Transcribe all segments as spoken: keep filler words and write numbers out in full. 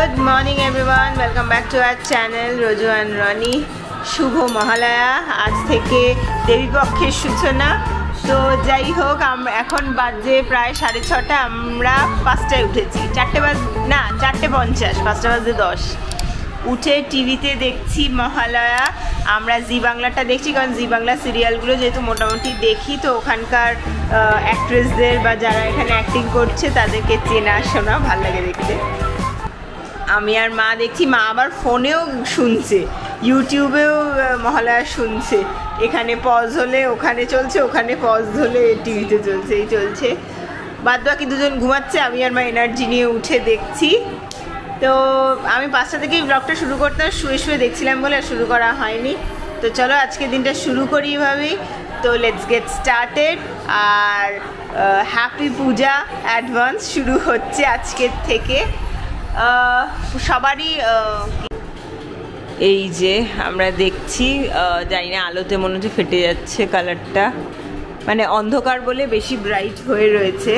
Good morning everyone, welcome back to our channel Rojo and Rony. Shubho Mahalaya, aaj theke Devi Pokkher Suchona. So jai hok, ekhon baje pray সাড়ে ছটা, amra পাঁচটায় উঠেছি, চারটে বাজ না চারটে পঞ্চাশ, পাঁচটা বাজে দশ। উঠে টিভিতে দেখছি মহালয়া, আমরা জি বাংলাটা দেখছি, কারণ জি বাংলা সিরিয়ালগুলো যেহেতু মোটামুটি দেখি, তো ওখানকার অ্যাক্ট্রেসদের বা যারা এখানে অ্যাক্টিং করছে তাদেরকে চেনা শোনা ভালো লাগে দেখতে। আমি আর মা দেখছি, মা আবার ফোনেও শুনছে, ইউটিউবেও মহালয়া শুনছে, এখানে পজ হলে ওখানে চলছে, ওখানে পজ হলে টিভিতে চলছে, এই চলছে। বাদ বাকি দুজন ঘুমাচ্ছে, আমি আর মা এনার্জি নিয়ে উঠে দেখছি। তো আমি পাঁচটা থেকেই ব্লগটা শুরু করতাম, শুয়ে শুয়ে দেখছিলাম বলে আর শুরু করা হয়নি। তো চলো আজকে দিনটা শুরু করি এভাবেই, তো লেটস গেট স্টার্টেড। আর হ্যাপি পূজা অ্যাডভান্স শুরু হচ্ছে আজকের থেকে সবারই। এই যে আমরা দেখছি, জানি না আলোতে মনে হচ্ছে ফেটে যাচ্ছে কালারটা, মানে অন্ধকার বলে বেশি ব্রাইট হয়ে রয়েছে।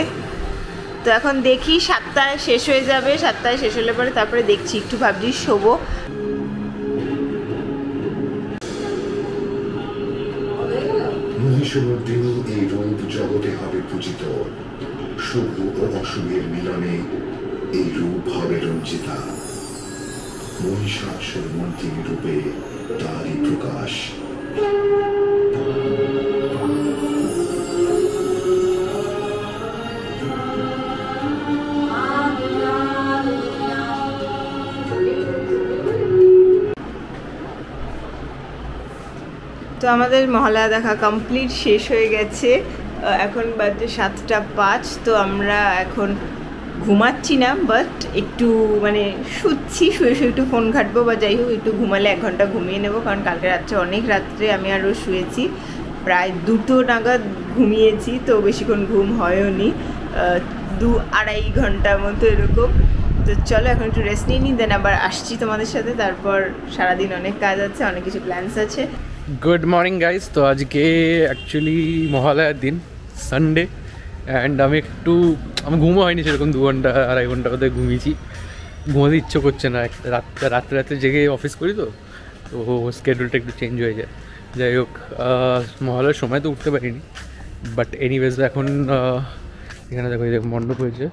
তো এখন দেখি সাতটায় শেষ হয়ে যাবে, সাতটায় শেষ হলে পরে তারপরে দেখছি, একটু ভাবছি শোবো। এই রূপ জগতে হবে পূজিত, শুভ ও অশুভের মিলনে এই রূপ হবে রঞ্জিতা। মহিষাসুর মর্দিনী রূপে তারই প্রকাশ। তো আমাদের মহালয়া দেখা কমপ্লিট, শেষ হয়ে গেছে। এখন বাজে সাতটা পাঁচ। তো আমরা এখন ঘুমাচ্ছি না, বাট একটু মানে শুচ্ছি, শুয়ে শুয়ে একটু ফোন ঘাঁটবো বা যাই হোক, একটু ঘুমালে এক ঘন্টা ঘুমিয়ে নেবো, কারণ কালকে রাত্রে অনেক রাত্রে আমি আরও শুয়েছি, প্রায় দুটো নাগাদ ঘুমিয়েছি। তো বেশিক্ষণ ঘুম হয়ওনি, দু আড়াই ঘন্টা মতো এরকম। তো চলো এখন একটু রেস্ট নিয়ে নিই, দেন আবার আসছি তোমাদের সাথে। তারপর সারাদিন অনেক কাজ আছে, অনেক কিছু প্ল্যানস আছে। Good morning guys. তো আজকে অ্যাকচুয়ালি মহালয়ার দিন, সানডে, অ্যান্ড আমি একটু আমি ঘুমো হয়নি সেরকম, দু ঘন্টা আড়াই ঘন্টা মধ্যে ঘুমিয়েছি। ঘুমাতে ইচ্ছে করছে না, রাত্রে রাত্রে রাত্রে জেগে অফিস করি, তো তো স্কেডিউলটা একটু চেঞ্জ হয়ে যায়। যাই হোক, মহালয়ার সময় তো উঠতে পারিনি, বাট এনিওয়েজ এখন এখানে দেখো এই মণ্ডপ হয়েছে,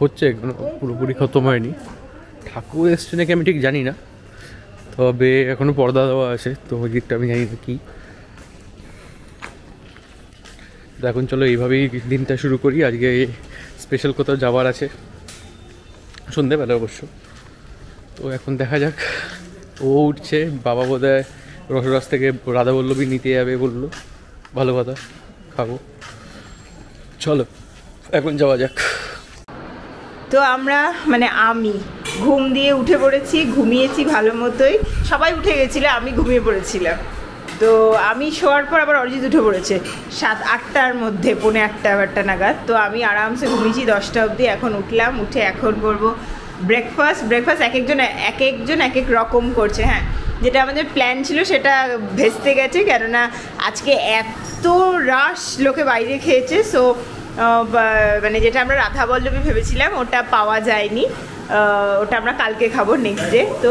হচ্ছে এখনো পুরোপুরি খতম হয়নি। ঠাকুর এসছে নাকি আমি ঠিক জানি না, তবে এখনও পর্দা দেওয়া আছে, তো ওই দিকটা আমি জানি না কি। এখন চলো এইভাবেই দিনটা শুরু করি। আজকে স্পেশাল কোথাও যাওয়ার আছে সন্ধেবেলা অবশ্য, তো এখন দেখা যাক। ও উঠছে, বাবা বোধ হয় রসরাস থেকে রাধা বল্লভী নিতে যাবে বললো, ভালো কথা, খাবো, চলো এখন যাওয়া যাক। তো আমরা মানে আমি ঘুম দিয়ে উঠে পড়েছি, ঘুমিয়েছি ভালো মতোই, সবাই উঠে গেছিলো, আমি ঘুমিয়ে পড়েছিলাম। তো আমি শোয়ার পর আবার অরিজিৎ উঠে পড়েছে সাত আটটার মধ্যে, পৌনে আটটা আটটা নাগাদ। তো আমি আরামসে ঘুমিয়েছি দশটা অবধি, এখন উঠলাম, উঠে এখন করবো ব্রেকফাস্ট। ব্রেকফাস্ট এক একজন এক একজন এক এক রকম করছে। হ্যাঁ, যেটা আমাদের প্ল্যান ছিল সেটা ভেস্তে গেছে, কেননা আজকে এত রাশ, লোকে বাইরে খেয়েছে। সো মানে যেটা আমরা রাধা বল্লভী ভেবেছিলাম ওটা পাওয়া যায়নি, ওটা আমরা কালকে খাবো নেক্সট ডে। তো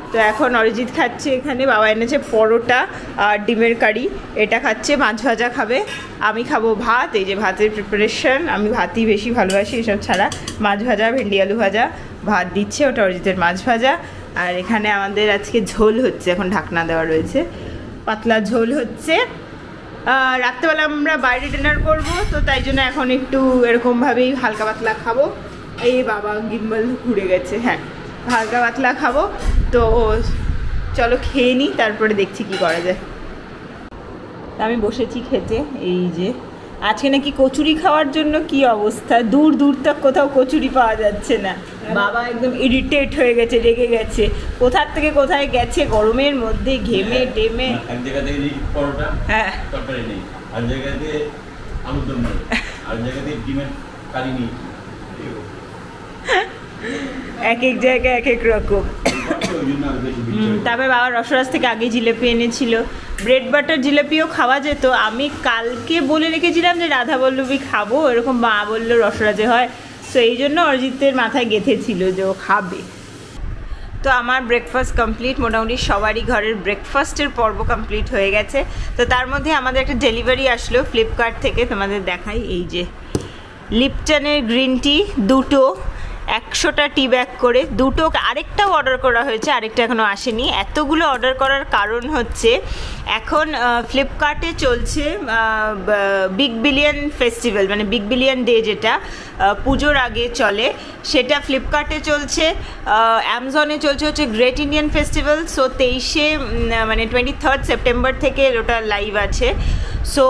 তো এখন অরিজিৎ খাচ্ছে, এখানে বাবা এনেছে পরোটা আর ডিমের কারি, এটা খাচ্ছে, মাছ ভাজা খাবে। আমি খাবো ভাত, এই যে ভাতের প্রিপারেশন, আমি ভাতই বেশি ভালোবাসি, এসব ছাড়া মাছ ভাজা, ভেন্ডি আলু ভাজা, ভাত দিচ্ছে, ওটা অরিজিতের মাছ ভাজা। আর এখানে আমাদের আজকে ঝোল হচ্ছে, এখন ঢাকনা দেওয়া রয়েছে, পাতলা ঝোল হচ্ছে। রাত্রেবেলা আমরা বাইরে ডিনার করবো, তো তাই জন্য এখন একটু এরকমভাবেই হালকা পাতলা খাবো। এই বাবা গিম্বল ঘুরে গেছে, হ্যাঁ, হালকা পাতলা খাবো। তো চলো খেয়ে নিই, তারপরে দেখছি কি করা যায়। আমি বসেছি খেতে, এই যে আজকে নাকি কচুরি খাওয়ার জন্য কি অবস্থা, দূর দূর তক কোথাও কচুরি পাওয়া যাচ্ছে না। বাবা একদম ইরিটেট হয়ে গেছে, রেগে গেছে, কোথার থেকে কোথায় গেছে গরমের মধ্যে, ঘেমে টেমে। হ্যাঁ, আর জায়গাতে ডিমের কারি নেই এক এক জায়গা এক এক রকম তারপরে বাবা রসরাজ থেকে আগে জিলাপি এনেছিল ব্রেড বাটার জিলাপিও খাওয়া যেত আমি কালকে বলে রেখেছিলাম যে রাধা বল্লভী খাবো এরকম মা বললো রসরাজে হয় সো এই জন্য অরিজিতের মাথায় গেঁথেছিল যে ও খাবে তো আমার ব্রেকফাস্ট কমপ্লিট মোটামুটি সবারই ঘরের ব্রেকফাস্টের পর্ব কমপ্লিট হয়ে গেছে তো তার মধ্যে আমাদের একটা ডেলিভারি আসলো ফ্লিপকার্ট থেকে তোমাদের দেখাই এই যে লিপটনের গ্রিন টি দুটো একশোটা টি ব্যাগ করে দুটো আরেকটাও অর্ডার করা হয়েছে আরেকটা এখনও আসেনি এতগুলো অর্ডার করার কারণ হচ্ছে এখন ফ্লিপকার্টে চলছে বিগ বিলিয়ন ফেস্টিভ্যাল মানে বিগ বিলিয়ন ডে যেটা পুজোর আগে চলে সেটা ফ্লিপকার্টে চলছে অ্যামাজনে চলছে হচ্ছে গ্রেট ইন্ডিয়ান ফেস্টিভ্যাল সো তেইশে মানে টোয়েন্টি থার্ড সেপ্টেম্বর থেকে ওটা লাইভ আছে সো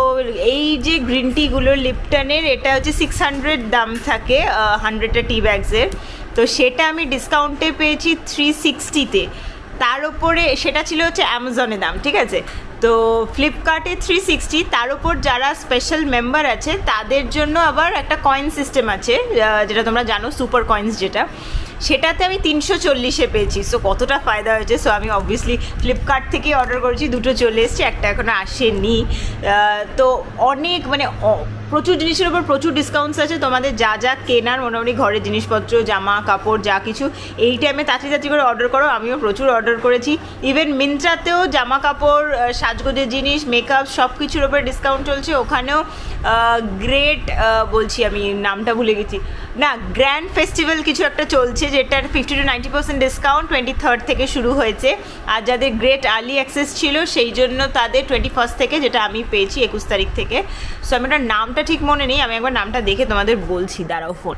এই যে গ্রিন টিগুলো লিপটনের এটা হচ্ছে সিক্স হান্ড্রেড দাম থাকে হান্ড্রেডটা টি ব্যাগসের তো সেটা আমি ডিসকাউন্টে পেয়েছি থ্রি সিক্সটিতে তার উপরে সেটা ছিল হচ্ছে অ্যামাজনে দাম ঠিক আছে তো ফ্লিপকার্টে থ্রি সিক্সটি তার উপর যারা স্পেশাল মেম্বার আছে তাদের জন্য আবার একটা কয়েন সিস্টেম আছে যেটা তোমরা জানো সুপার কয়েন্স যেটা সেটাতে আমি তিনশো চল্লিশে পেয়েছি সো কতটা ফায়দা হয়েছে সো আমি অবভিয়াসলি ফ্লিপকার্ট থেকে অর্ডার করেছি দুটো চলে এসেছে একটা এখনও আসেনি তো অনেক মানে প্রচুর জিনিসের উপর প্রচুর ডিসকাউন্টস আছে তোমাদের যা যা কেনার মোটামুটি ঘরের জিনিসপত্র জামা কাপড় যা কিছু এই টাইমে তাড়াতাড়ি তাড়াতাড়ি করে অর্ডার করো আমিও প্রচুর অর্ডার করেছি ইভেন মিন্ত্রাতেও জামা কাপড় সাজগোজের জিনিস মেকআপ সব কিছুর উপরে ডিসকাউন্ট চলছে ওখানেও গ্রেট বলছি আমি নামটা ভুলে গেছি না গ্র্যান্ড ফেস্টিভ্যাল কিছু একটা চলছে যেটার fifty to ninety percent discount twenty third থেকে শুরু হয়েছে আর যাদের গ্রেট আর্লি অ্যাক্সেস ছিল সেই জন্য তাদের টোয়েন্টি ফার্স্ট থেকে যেটা আমি পেয়েছি একুশ তারিখ থেকে সো আমি ওটার নামটা ঠিক মনে নেই আমি একবার নামটা দেখে তোমাদের বলছি দাঁড়াও phone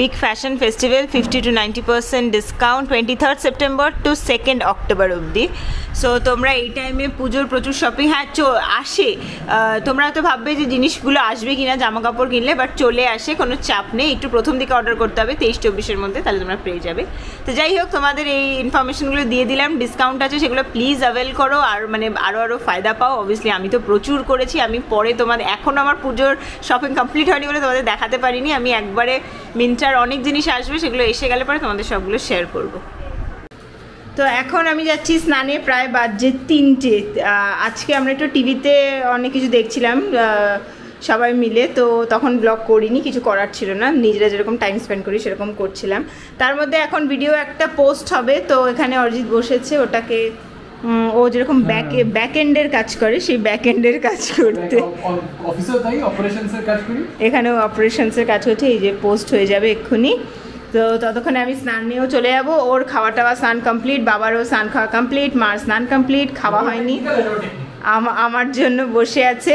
big fashion festival fifty to ninety percent discount twenty third September to second October অবধি সো তোমরা এই টাইমে পুজোর প্রচুর শপিং হ্যাঁ চ আসে তোমরা হয়তো ভাববে যে জিনিসগুলো আসবে কিনা জামা কাপড় কিনলে বাট চলে আসে কোনো চাপ নেই একটু প্রথম দিকে অর্ডার করতে হবে তেইশ চব্বিশের মধ্যে তাহলে তোমরা পেয়ে যাবে তো যাই হোক তোমাদের এই ইনফরমেশনগুলো দিয়ে দিলাম ডিসকাউন্ট আছে সেগুলো প্লিজ অ্যাভেল করো আর মানে আরও আরও ফায়দা পাও অবভিয়াসলি আমি তো প্রচুর করেছি আমি পরে তোমাদের এখন আমার পুজোর শপিং কমপ্লিট হয়নি বলে তোমাদের দেখাতে পারিনি আমি একবারে মিন্ত্রার অনেক জিনিস আসবে সেগুলো এসে গেলে পরে তোমাদের সবগুলো শেয়ার করবো তো এখন আমি যাচ্ছি স্নানে প্রায় বাজে তিনটে আজকে আমরা একটু টিভিতে অনেক কিছু দেখছিলাম সবাই মিলে তো তখন ব্লগ করিনি কিছু করার ছিল না নিজেরা যেরকম টাইম স্পেন্ড করি সেরকম করছিলাম তার মধ্যে এখন ভিডিও একটা পোস্ট হবে তো এখানে অরিজিৎ বসেছে ওটাকে ও যেরকম ব্যাক ব্যাক এন্ডের কাজ করে সেই ব্যাক এন্ডের কাজ করতে অফিসেও তাই অপারেশনসের কাজ করি এখানেও অপারেশনসের কাজ হচ্ছে এই যে পোস্ট হয়ে যাবে এক্ষুনি তো ততক্ষণে আমি স্নান নিয়েও চলে যাবো ওর খাওয়া টাওয়া স্নান কমপ্লিট বাবারও স্নান খাওয়া কমপ্লিট মার স্নান কমপ্লিট খাওয়া হয়নি আমার জন্য বসে আছে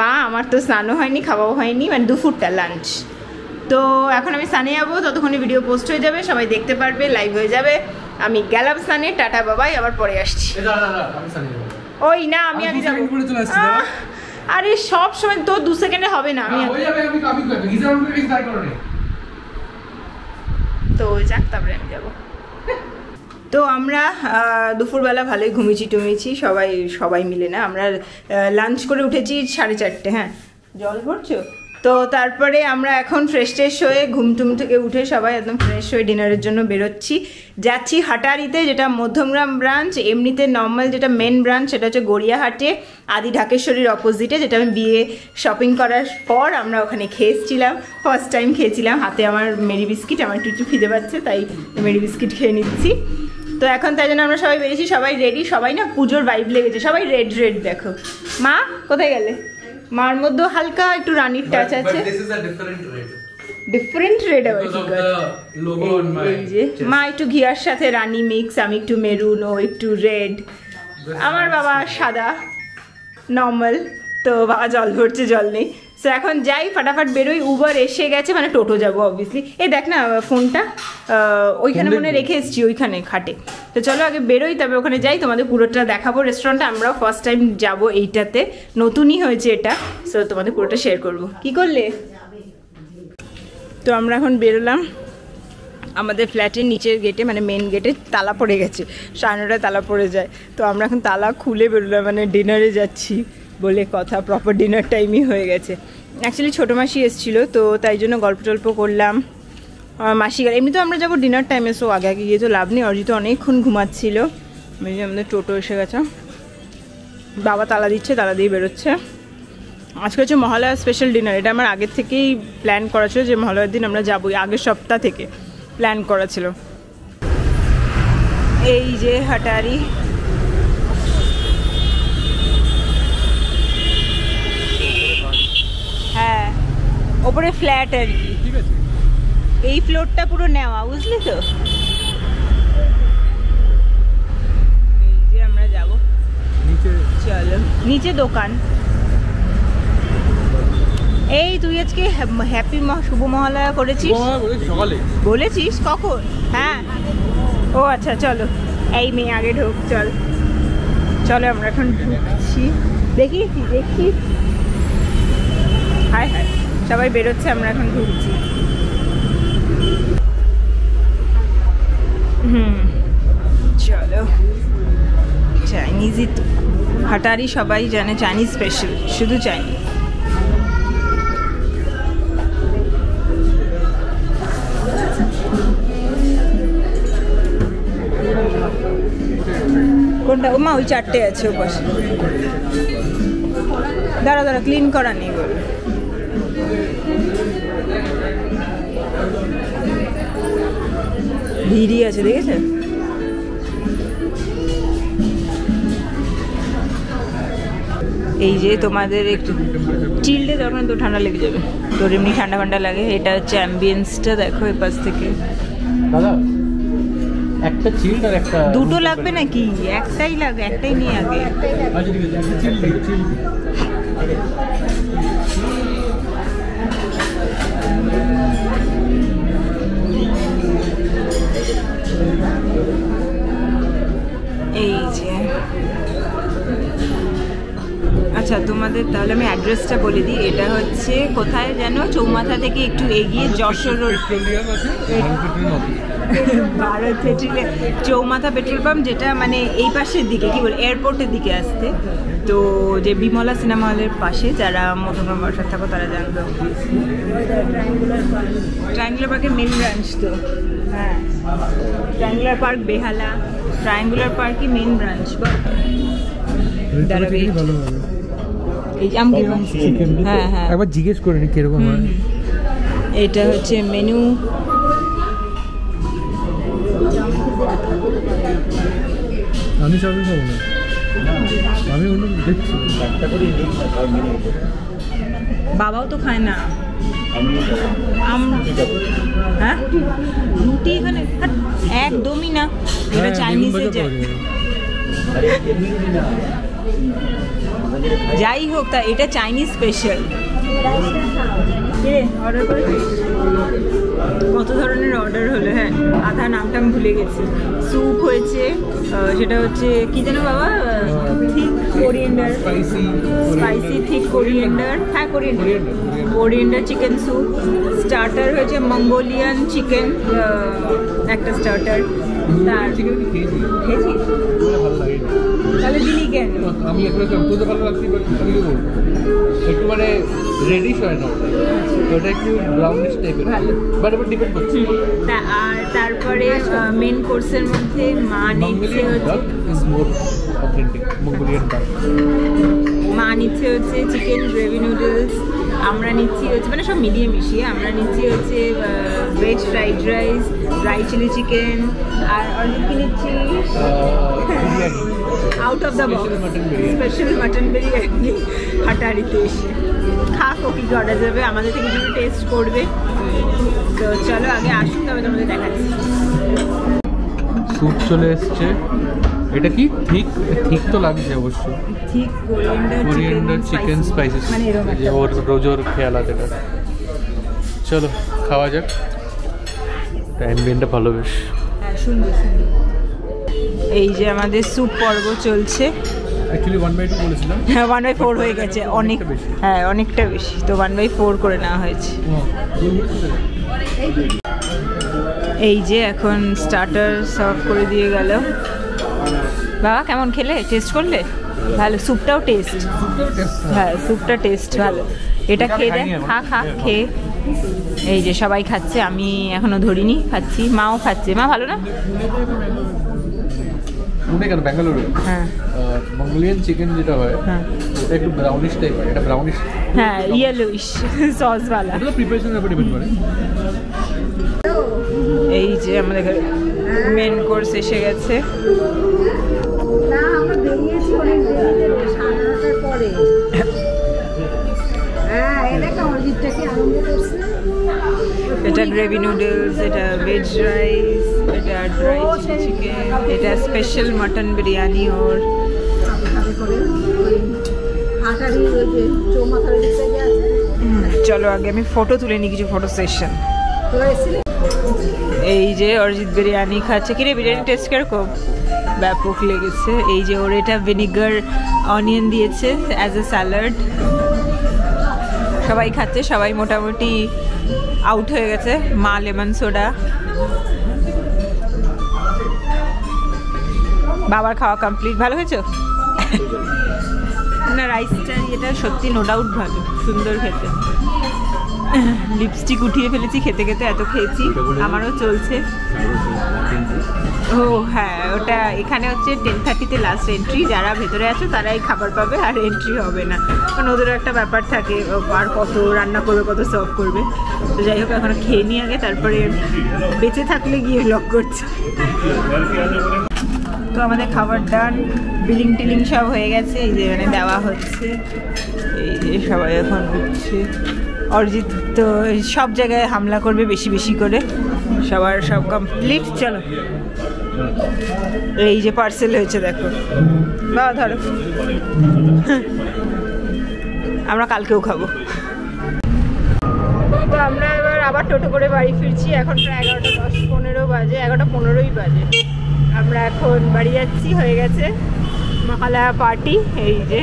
মা আমার তো স্নানও হয়নি খাওয়াও হয়নি মানে দুপুরটা লাঞ্চ তো এখন আমি স্নানে যাবো ততক্ষণে ভিডিও পোস্ট হয়ে যাবে সবাই দেখতে পারবে লাইভ হয়ে যাবে আমি গেলাম স্নানে টাটা বাবাই আবার পরে আসছি ওই না আমি আগে যাবো আরে সব সময় তো দু সেকেন্ডে হবে না আমি তো যাক তারপরে আমি যাবো তো আমরা দুপুরবেলা ভালোই ঘুমিয়েছি টুমিয়েছি সবাই সবাই মিলে না আমরা লাঞ্চ করে উঠেছি সাড়ে চারটে হ্যাঁ জল ভরছো তো তারপরে আমরা এখন ফ্রেশ ট্রেশ হয়ে ঘুমটুম থেকে উঠে সবাই একদম ফ্রেশ হয়ে ডিনারের জন্য বেরোচ্ছি যাচ্ছি হাটারিতে যেটা মধ্যমগ্রাম ব্রাঞ্চ এমনিতে নর্মাল যেটা মেন ব্রাঞ্চ সেটা হচ্ছে গড়িয়াহাটে আদি ঢাকেশ্বরীর অপোজিটে যেটা আমি বিয়ে শপিং করার পর আমরা ওখানে খেয়েছিলাম ফার্স্ট টাইম খেয়েছিলাম হাতে আমার মেরি বিস্কিট আমার একটু একটু খিদে পাচ্ছে তাই মেরি বিস্কিট খেয়ে নিচ্ছি তো এখন তাই জন্য আমরা সবাই বেরিয়েছি সবাই রেডি সবাই না পুজোর ভাইব লেগেছে সবাই রেড রেড দেখো মা কোথায় গেলে মার মধ্যে হালকা একটু রানীর টাচ আছে ডিফারেন্ট রেড মা একটু ঘিয়ার সাথে রানী মিক্স আমি একটু মেরুন ও একটু রেড আমার বাবা সাদা নর্মাল তো বাবা জল ভরছে জল নেই তো এখন যাই ফাটাফাট বেরোই উবার এসে গেছে মানে টোটো যাবো অবভিয়াসলি এই দেখ না ফোনটা ওইখানে মনে রেখে এসেছি ওইখানে খাটে তো চলো আগে বেরোই তবে ওখানে যাই তোমাদের পুরোটা দেখাবো রেস্টুরেন্টটা আমরাও ফার্স্ট টাইম যাবো এইটাতে নতুনই হয়েছে এটা সো তোমাদের পুরোটা শেয়ার করবো কি করলে তো আমরা এখন বেরোলাম আমাদের ফ্ল্যাটের নিচের গেটে মানে মেন গেটে তালা পড়ে গেছে সাড়ে তালা পড়ে যায় তো আমরা এখন তালা খুলে বেরোলাম মানে ডিনারে যাচ্ছি বলে কথা প্রপার ডিনার টাইমই হয়ে গেছে অ্যাকচুয়ালি ছোটো মাসি এসেছিলো, তো তাই জন্য গল্প টল্প করলাম মাসিকার। এমনি তো আমরা যাবো ডিনার টাইমে, সো আগে আগে গিয়ে তো লাভ নেই। অর্জিত অনেকক্ষণ ঘুমাচ্ছিল। আমাদের টোটো এসে গেছে, বাবা তালা দিচ্ছে, তালা দিয়ে বেরোচ্ছে। আজকে হচ্ছে মহালয়া স্পেশাল ডিনার। এটা আমার আগের থেকেই প্ল্যান করা ছিল যে মহালয়ার দিন আমরা যাবোই, আগের সপ্তাহ থেকে প্ল্যান করা ছিল। এই যে হাটারি, হ্যাঁ ওপরে ফ্ল্যাট আর কি, এই ফ্লোরটা পুরো নেওয়া, বুঝলি তো। এই যে আমরা যাব নিচে, চলো নিচে দোকান। এই তুই আজকে হ্যাপি শুভ মহালয়া করেছিস সকালে বলেছিস কখন? হ্যাঁ ও আচ্ছা, চলো এই মেয়ে আগে ঢোক, চল চলো আমরা এখন ঢুকছি। দেখি দেখি হাই হাই সবাই বেরোচ্ছে, আমরা এখন ঢুকছি। হুম চলো, চাইনিজই তো, হাটারি সবাই জানে চাইনিজ স্পেশাল, শুধু চাইনিজ। কোনটা ওমা? ওই চারটে আছে ও পাশে, দাঁড়া দাঁড়া ক্লিন করা নেই বলে। ভিড়ি আছে দেখেছেন, এই যে তোমাদের একটু চিল্ডে দরকার, তো ঠান্ডা লেগে যাবে তোর, এমনি ঠান্ডা ঠান্ডা লাগে। এটা হচ্ছে অ্যাম্বিয়েন্সটা দেখো এই পাশ থেকে। দাদা একটা চিল্ড আর একটা, দুটো লাগবে নাকি? একটাই লাগে, একটাই নিয়ে আগে। আচ্ছা ঠিক আছে, একটা চিল্ড চিল্ড এই যে। আচ্ছা তোমাদের তাহলে আমি অ্যাড্রেসটা বলে দিই। এটা হচ্ছে কোথায় যেন, চৌমাথা থেকে একটু এগিয়ে যশোর রোড, চৌমাথা পেট্রোল পাম্প, যেটা মানে এই পাশের দিকে, কি বলে এয়ারপোর্টের দিকে আসতে, তো যে বিমলা সিনেমা হলের পাশে। যারা মোটামুটি বর্ষার থাকো তারা জানতো ট্রায়াঙ্গুলার পার্কের মেন ব্রাঞ্চ তো। হ্যাঁ ট্রায়াঙ্গুলার পার্ক বেহালা, ট্রায়াঙ্গুলার পার্কই মেন ব্রাঞ্চ। বা জিজ্ঞেস করে নি কিরকম। এটা হচ্ছে মেনু, আমি সবই খাবো না, আমি অন্য দেখছি। বাবাও তো খায় না। হ্যাঁ রুটি এখানে একদমই না, এটা চাইনিজে যায়। যাই হোক তা এটা চাইনিজ স্পেশাল। কত ধরনের অর্ডার হলো, হ্যাঁ আধা নামটা আমি ভুলে গেছি। স্যুপ হয়েছে, সেটা হচ্ছে কি যেন বাবা, thick coriander, spicy thick coriander, হ্যাঁ coriander coriander chicken soup. Starter হয়েছে মঙ্গোলিয়ান চিকেন একটা স্টার্টার, তার তাহলে দিলি কেন? আমি একটু মানে রেডিশ হয় না ওটা, একটু ব্রাউনিশ টাইপের বাট ওটা ডিপেন্ড করছে। আর তারপরে মেন কোর্সের মধ্যে মা নিচ্ছে মা নিচ্ছে হচ্ছে চিকেন গ্রেভি নুডলস, আমরা নিচ্ছি হচ্ছে মানে সব মিলিয়ে মিশিয়ে আমরা নিচ্ছি হচ্ছে veg fried rice, dry chilli chicken, আর অনেক নিচ্ছি out of the box special mutton biryani হাটারিতে এসে। খাক ও কি অর্ডার দেবে, আমাদের থেকে কিছু টেস্ট করবে। তো চলো আগে আসুন, তবে তোমাদের দেখাচ্ছি। স্যুপ চলে এসছে, এটা কি ঠিক ঠিক তো লাগছে অবশ্য, ঠিক কোরিয়ান্ডার চিকেন স্পাইসেস মানে ওর রোজোর খেয়াল আছে। চলো খাওয়া যাক, অ্যাম্বিয়েন্টটা ভালো বেশ সুন্দর। এই যে আমাদের স্যুপ পর্ব চলছে। অ্যাকচুয়ালি ওয়ান বাই টু বলেছিলাম, হ্যাঁ ওয়ান বাই ফোর হয়ে গেছে, অনেক হ্যাঁ অনেকটা বেশি, তো ওয়ান বাই ফোর করে নেওয়া হয়েছে। এই যে এখন স্টার্টার সার্ভ করে দিয়ে গেল বাবা। কেমন খেলে, টেস্ট করলে? ভালো, স্যুপটাও টেস্ট, হ্যাঁ স্যুপটা টেস্ট ভালো। এটা খেয়ে দেখ, খা খা খেয়ে। এই যে সবাই খাচ্ছে, আমি এখনো ধরিনি, খাচ্ছি, মাও খাচ্ছে। মা ভালো না? এই যে আমাদের মেন কোর্স এসে গেছে। এটা গ্রেভি নুডলস, এটা ভেজ রাইস, এটা ড্রাই চিকেন, এটা স্পেশাল মটন বিরিয়ানি। ওর চলো আগে আমি ফটো তুলে নিই, কিছু ফটো সেশন। এই যে অরিজিৎ বিরিয়ানি খাচ্ছে, কিরে বিরিয়ানি টেস্ট কিরকম? ব্যাপক লেগেছে। এই যে ওর এটা ভিনিগার অনিয়ন দিয়েছে অ্যাজ এ স্যালাড। সবাই খাচ্ছে, সবাই মোটামুটি আউট হয়ে গেছে। মা লেমন সোডা। বাবার খাওয়া কমপ্লিট। ভালো হয়েছে না রাইসটা? এটা সত্যি নো ডাউট ভালো, সুন্দর খেতে। লিপস্টিক উঠিয়ে ফেলেছি খেতে খেতে, এত খেয়েছি, আমারও চলছে। ও হ্যাঁ, ওটা এখানে হচ্ছে টেন থার্টিতে লাস্ট এন্ট্রি, যারা ভেতরে আছে তারাই খাবার পাবে, আর এন্ট্রি হবে না, কারণ ওদেরও একটা ব্যাপার থাকে, আর কত রান্না করবে, কত সার্ভ করবে। তো যাই হোক, এখন খেয়ে নিয়ে আগে তারপরে বেঁচে থাকলে গিয়ে লক করছে। তো আমাদের খাবার দান, বিলিং টিলিং সব হয়ে গেছে। এই যে মানে দেওয়া হচ্ছে, এই যে সবাই এখন উঠছে। অরিজিৎ তো সব জায়গায় হামলা করবে বেশি বেশি করে। সবার সব কমপ্লিট, চলো। এই যে পার্সেল হয়েছে দেখো, বাবা ধরো, আমরা কালকেও খাবো। তো আমরা এবার আবার টোটো করে বাড়ি ফিরছি। এখন প্রায় এগারোটা দশ পনেরো বাজে, এগারোটা পনেরোই বাজে। আমরা এখন বাড়ি যাচ্ছি, হয়ে গেছে মহালয়া পার্টি। এই যে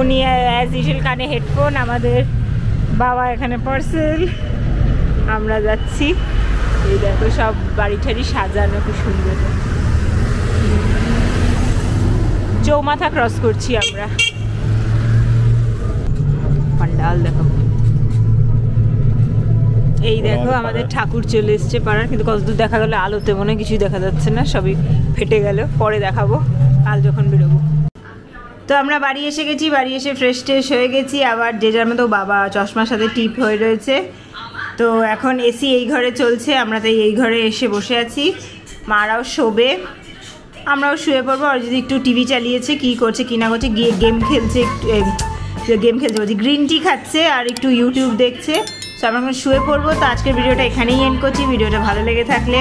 উনি অ্যাজ ইউজুয়াল কানে হেডফোন, আমাদের বাবা এখানে পার্সেল। আমরা যাচ্ছি, এই দেখো সব বাড়ি ঠাড়ি সাজানো খুব সুন্দর। চৌমাথা ক্রস করছি আমরা, পান্ডাল দেখো। এই দেখো আমাদের ঠাকুর চলে এসছে পাড়ার, কিন্তু কতদূর দেখা গেল, আলোতে মনে কিছুই দেখা যাচ্ছে না, সবই ফেটে গেল। পরে দেখাবো কাল যখন বেরোবো। তো আমরা বাড়ি এসে গেছি, বাড়ি এসে ফ্রেশ ট্রেশ হয়ে গেছি। আবার যে যার মতো বাবা চশমার সাথে টিপ হয়ে রয়েছে। তো এখন এসি এই ঘরে চলছে, আমরা তাই এই ঘরে এসে বসে আছি। মারাও শোবে, আমরাও শুয়ে পড়বো। আর যদি একটু টিভি চালিয়েছে, কি করছে কি না করছে, গিয়ে গেম খেলছে, গেম খেলছে বলছি, গ্রিন টি খাচ্ছে আর একটু ইউটিউব দেখছে। সো আমরা এখন শুয়ে পড়বো। তো আজকের ভিডিওটা এখানেই এন্ড করছি। ভিডিওটা ভালো লেগে থাকলে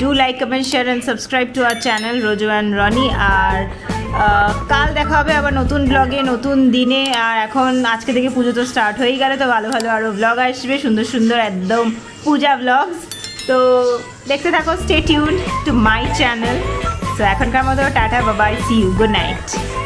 do like, comment, share and subscribe to our channel Rojo and Roni. আর কাল দেখা হবে আবার নতুন ব্লগে, নতুন দিনে। আর এখন আজকে থেকে পুজো তো স্টার্ট হয়ে গেল, তো ভালো ভালো আরও ব্লগ আসবে, সুন্দর সুন্দর একদম পূজা ব্লগস। তো দেখতে থাকো, stay tune to my channel. তো এখনকার মতো টাটা, বাবাই, সি ইউ, গুড নাইট।